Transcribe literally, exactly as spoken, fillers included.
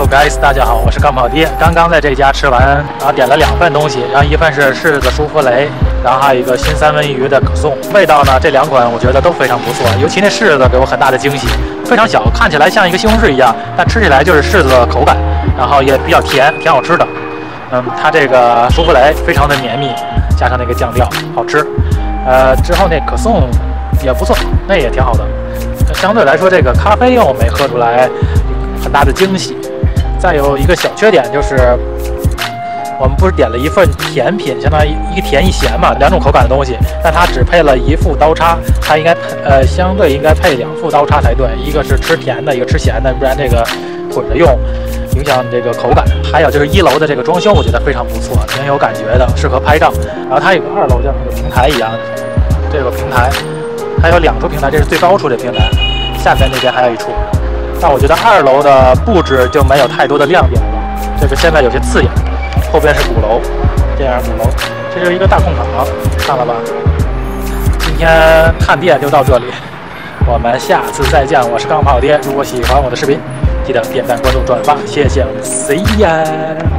Hello guys， 大家好，我是干跑爹。刚刚在这家吃完，然后点了两份东西，然后一份是柿子舒芙蕾，然后还有一个新三文鱼的可颂。味道呢，这两款我觉得都非常不错，尤其那柿子给我很大的惊喜，非常小，看起来像一个西红柿一样，但吃起来就是柿子的口感，然后也比较甜，挺好吃的。嗯，它这个舒芙蕾非常的绵密，加上那个酱料，好吃。呃，之后那可颂也不错，那也挺好的。相对来说，这个咖啡又没喝出来很大的惊喜。 再有一个小缺点就是，我们不是点了一份甜品，相当于一甜一咸嘛，两种口感的东西，但它只配了一副刀叉，它应该呃相对应该配两副刀叉才对，一个是吃甜的，一个吃咸的，不然这个混着用，影响你这个口感。还有就是一楼的这个装修，我觉得非常不错，挺有感觉的，适合拍照。然后它有个二楼像那个平台一样，这个平台，它有两处平台，这是最高处的平台，下边那边还有一处。 但我觉得二楼的布置就没有太多的亮点了，这个现在有些刺眼。后边是鼓楼，这样鼓楼，这就是一个大空场，看了吧？今天探店就到这里，我们下次再见。我是钢炮爹，如果喜欢我的视频，记得点赞、关注、转发，谢谢。See ya。